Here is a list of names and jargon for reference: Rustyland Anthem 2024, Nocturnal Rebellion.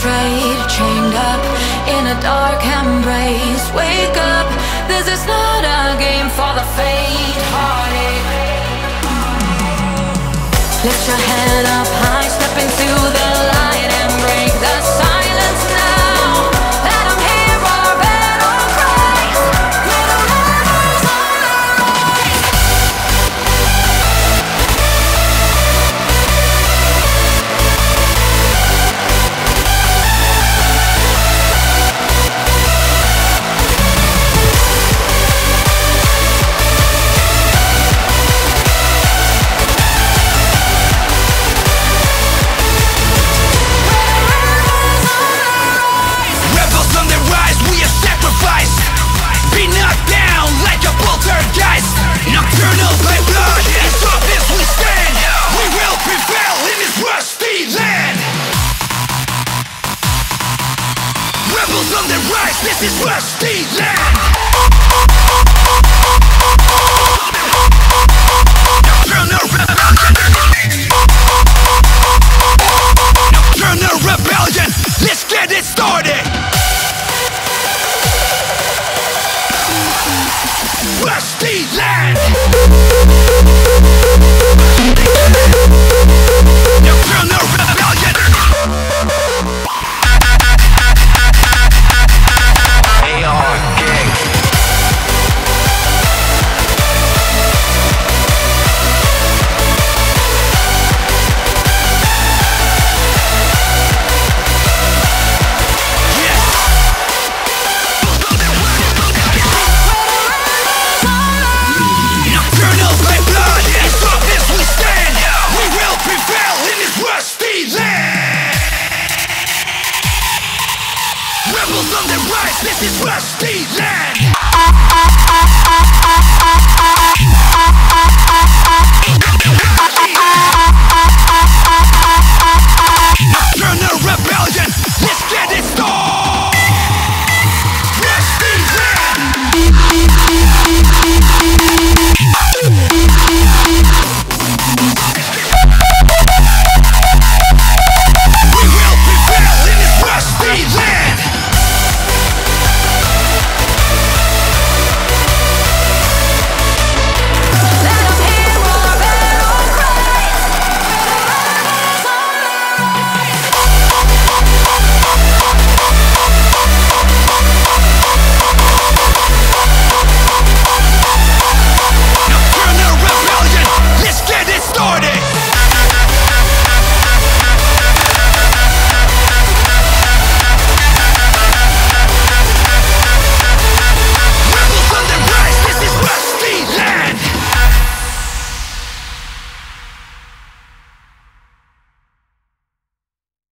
afraid, chained up in a dark embrace. Wake up, this is not a game for the faint-hearted. Lift your head up high, step into the light and break the silence now. Let them hear our battle cry. Let them never Nocturnal by blood, and top as we stand. We will prevail in this rusty land. Rebels on the rise, this is rusty land. Nocturnal rebellion. Nocturnal rebellion, let's get it started. Rustyland! Nocturnal rebellion! AR gang. Rebels on the rise, this is Rustyland!